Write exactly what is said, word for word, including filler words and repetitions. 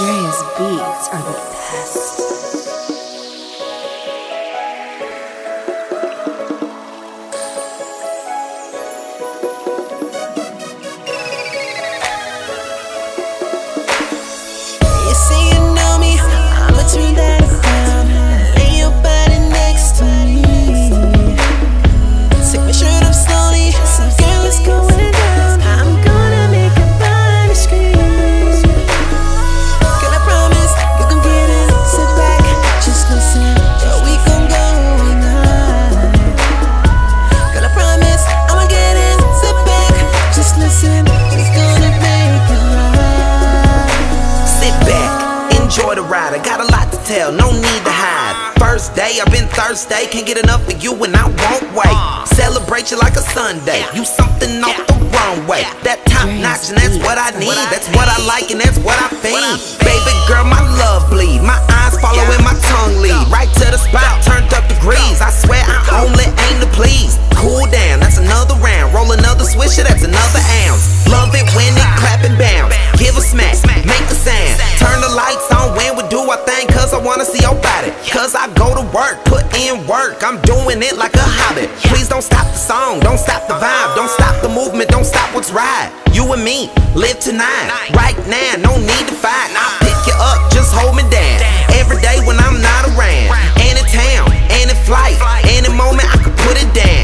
Mysterious beats are the best. I got a lot to tell, no need to hide. First day, I've been Thursday. Can't get enough of you and I won't wait. Celebrate you like a Sunday. You something off the wrong way. That top notch and that's what I need. That's what I like and that's what I feel. Baby girl, my love bleed. My eyes follow and my tongue lead. Right to the spot, turned up degrees. I swear I only aim to please. Cool down, that's another round. Roll another swisher, that's another ounce. Love it when it clap and bounce. Give a smack, make a sound. Turn the lights on when we do our thing, cause I wanna see your body. Cause I go to work, put in work, I'm doing it like a hobby. Please don't stop the song, don't stop the vibe, don't stop the movement, don't stop what's right. You and me, live tonight, right now, no need to fight. I'll pick you up, just hold me down. Every day when I'm not around, any town, any flight, any moment I can put it down.